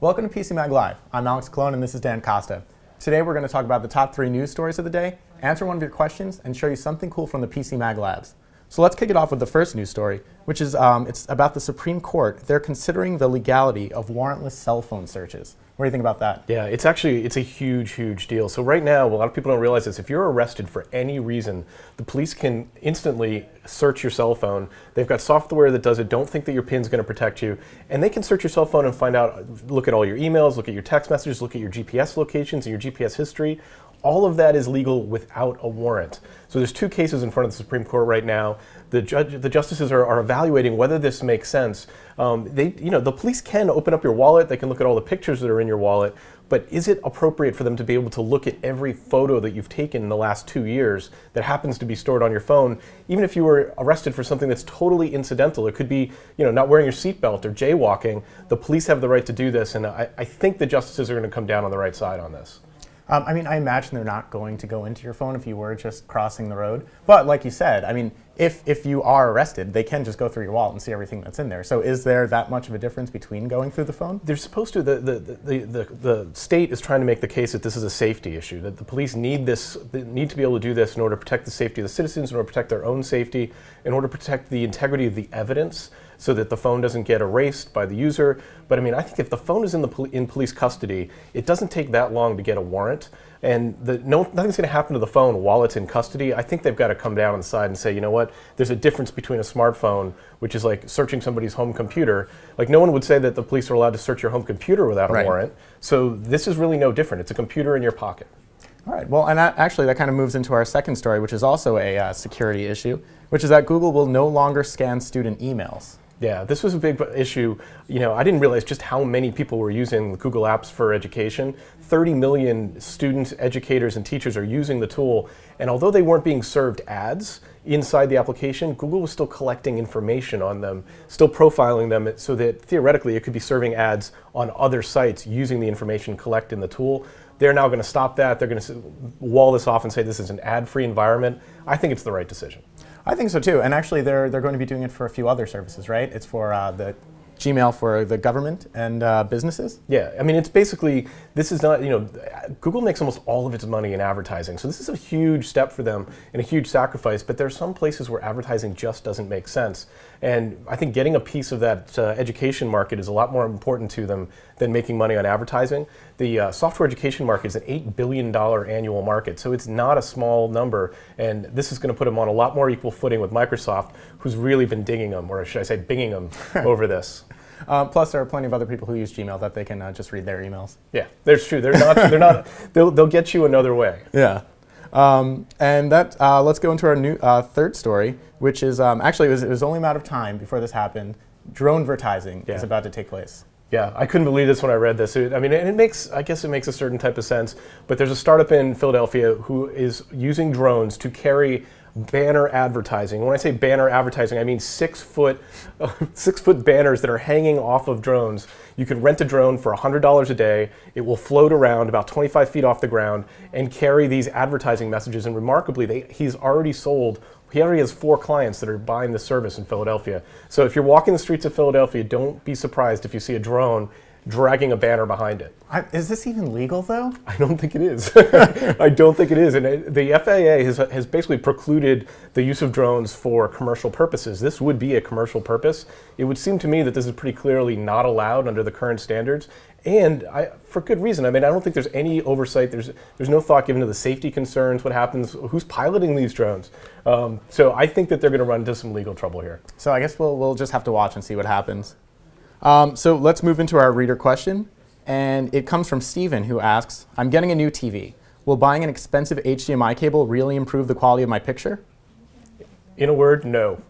Welcome to PCMag Live. I'm Alex Colon and this is Dan Costa. Today we're going to talk about the top 3 news stories of the day, answer one of your questions, and show you something cool from the PCMag Labs. So let's kick it off with the first news story, which is it's about the Supreme Court. They're considering the legality of warrantless cell phone searches. What do you think about that? Yeah, it's a huge, huge deal. So right now, a lot of people don't realize this. If you're arrested for any reason, the police can instantly search your cell phone. They've got software that does it. Don't think that your PIN's going to protect you. And they can search your cell phone and find out, look at all your emails, look at your text messages, look at your GPS locations and your GPS history. All of that is legal without a warrant. So there's 2 cases in front of the Supreme Court right now. The justices are evaluating whether this makes sense. The police can open up your wallet. They can look at all the pictures that are in your wallet. But is it appropriate for them to be able to look at every photo that you've taken in the last 2 years that happens to be stored on your phone, even if you were arrested for something that's totally incidental? It could be, not wearing your seatbelt or jaywalking. The police have the right to do this, and I think the justices are going to come down on the right side on this. I imagine they're not going to go into your phone if you were just crossing the road. But like you said, if you are arrested, they can just go through your wallet and see everything that's in there. So is there that much of a difference between going through the phone? They're supposed to. The state is trying to make the case that this is a safety issue, that the police need to be able to do this in order to protect the safety of the citizens, in order to protect their own safety, in order to protect the integrity of the evidence, so that the phone doesn't get erased by the user. But I think if the phone is in police custody, it doesn't take that long to get a warrant. And nothing's going to happen to the phone while it's in custody. I think they've got to come down on the side and say, you know what, there's a difference between a smartphone, which is like searching somebody's home computer. Like, no one would say that the police are allowed to search your home computer without a warrant. So this is really no different. It's a computer in your pocket. All right. Well, and actually that kind of moves into our second story, which is also a security issue, which is that Google will no longer scan student emails. Yeah, this was a big issue. I didn't realize just how many people were using Google Apps for education. 30 million students, educators, and teachers are using the tool. And although they weren't being served ads inside the application, Google was still collecting information on them, still profiling them, so that theoretically it could be serving ads on other sites using the information collected in the tool. They're now going to stop that. They're going to wall this off and say this is an ad-free environment. I think it's the right decision. I think so too, and actually they're going to be doing it for a few other services, right? It's for the Gmail for the government and businesses? Yeah, it's basically, this is not, Google makes almost all of its money in advertising, so this is a huge step for them and a huge sacrifice, but there are some places where advertising just doesn't make sense. And I think getting a piece of that education market is a lot more important to them than making money on advertising. The software education market is an $8 billion annual market, so it's not a small number, and this is going to put them on a lot more equal footing with Microsoft, who's really been dinging them, or should I say binging them over this. Plus, there are plenty of other people who use Gmail that they can just read their emails. Yeah, that's true. They'll get you another way. Yeah. Let's go into our new third story, which is actually it was only a matter of time before this happened. Dronevertising is about to take place. Yeah, I couldn't believe this when I read this. And I guess it makes a certain type of sense. But there's a startup in Philadelphia who is using drones to carry banner advertising. When I say banner advertising, I mean 6-foot banners that are hanging off of drones. You can rent a drone for $100 a day. It will float around about 25 feet off the ground and carry these advertising messages. And remarkably, he already has 4 clients that are buying the service in Philadelphia. So if you're walking the streets of Philadelphia, don't be surprised if you see a drone dragging a banner behind it. Is this even legal, though? I don't think it is. I don't think it is. And the FAA has basically precluded the use of drones for commercial purposes. This would be a commercial purpose. It would seem to me that this is pretty clearly not allowed under the current standards. And for good reason. I don't think there's any oversight. There's no thought given to the safety concerns, what happens, who's piloting these drones. So I think that they're going to run into some legal trouble here. So I guess we'll just have to watch and see what happens. So let's move into our reader question, and it comes from Steven, who asks, I'm getting a new TV. Will buying an expensive HDMI cable really improve the quality of my picture? In a word, no.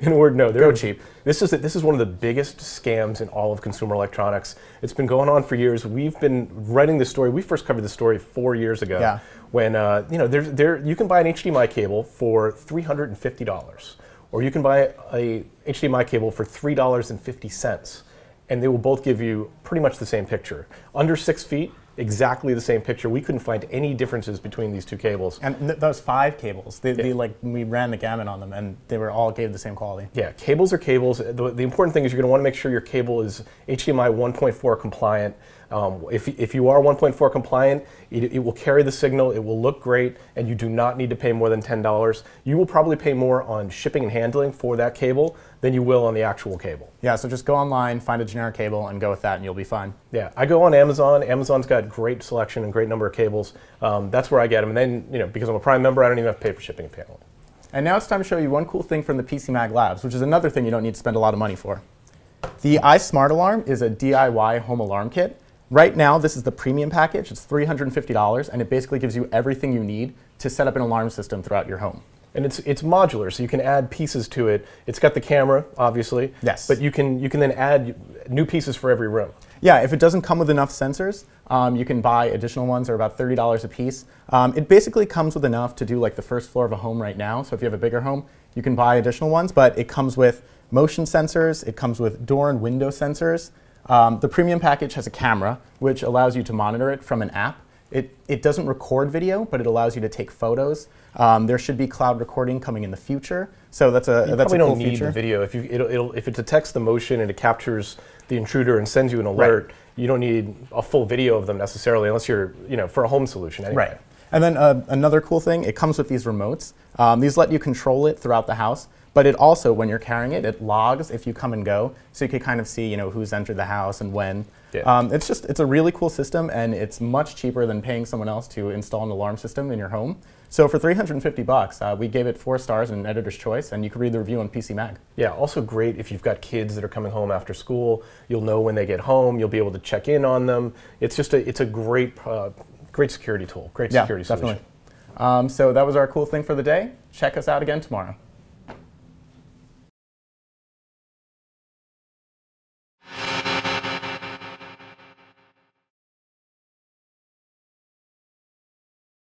In a word, no. They're cheap. This is one of the biggest scams in all of consumer electronics. It's been going on for years. We've been writing this story. We first covered the story 4 years ago. Yeah. When you can buy an HDMI cable for $350. Or you can buy a HDMI cable for $3.50, and they will both give you pretty much the same picture. Under 6 feet, exactly the same picture. We couldn't find any differences between these two cables. And those 5 cables, they like, we ran the gamut on them, and they were all gave the same quality. Yeah, cables are cables. The important thing is you're going to want to make sure your cable is HDMI 1.4 compliant. If you are 1.4 compliant, it will carry the signal, it will look great, and you do not need to pay more than $10. You will probably pay more on shipping and handling for that cable than you will on the actual cable. Yeah, so just go online, find a generic cable, and go with that, and you'll be fine. Yeah, I go on Amazon. Amazon's got great selection and great number of cables. That's where I get them. And then, you know, because I'm a Prime member, I don't even have to pay for shipping and handling. And now it's time to show you one cool thing from the PCMag Labs, which is another thing you don't need to spend a lot of money for. The iSmart Alarm is a DIY home alarm kit. Right now, this is the premium package. It's $350, and it basically gives you everything you need to set up an alarm system throughout your home. And it's modular, so you can add pieces to it. It's got the camera, obviously. Yes. But you can then add new pieces for every room. Yeah, if it doesn't come with enough sensors, you can buy additional ones. They're about $30 a piece. It basically comes with enough to do like the first floor of a home right now. So if you have a bigger home, you can buy additional ones. But it comes with motion sensors. It comes with door and window sensors. The premium package has a camera, which allows you to monitor it from an app. It doesn't record video, but it allows you to take photos. There should be cloud recording coming in the future, so that's a cool feature. You probably don't need video. If it detects the motion and it captures the intruder and sends you an alert, right. You don't need a full video of them necessarily, unless you're, you know, for a home solution anyway. Right. And then another cool thing, it comes with these remotes. These let you control it throughout the house. But it also, when you're carrying it, it logs if you come and go, so you can kind of see, you know, who's entered the house and when. Yeah. It's a really cool system, and it's much cheaper than paying someone else to install an alarm system in your home. So for $350, we gave it 4 stars and an editor's choice, and you can read the review on PCMag. Yeah, also great if you've got kids that are coming home after school. You'll know when they get home. You'll be able to check in on them. It's just a great, great security tool, great security solution. Definitely. So that was our cool thing for the day. Check us out again tomorrow.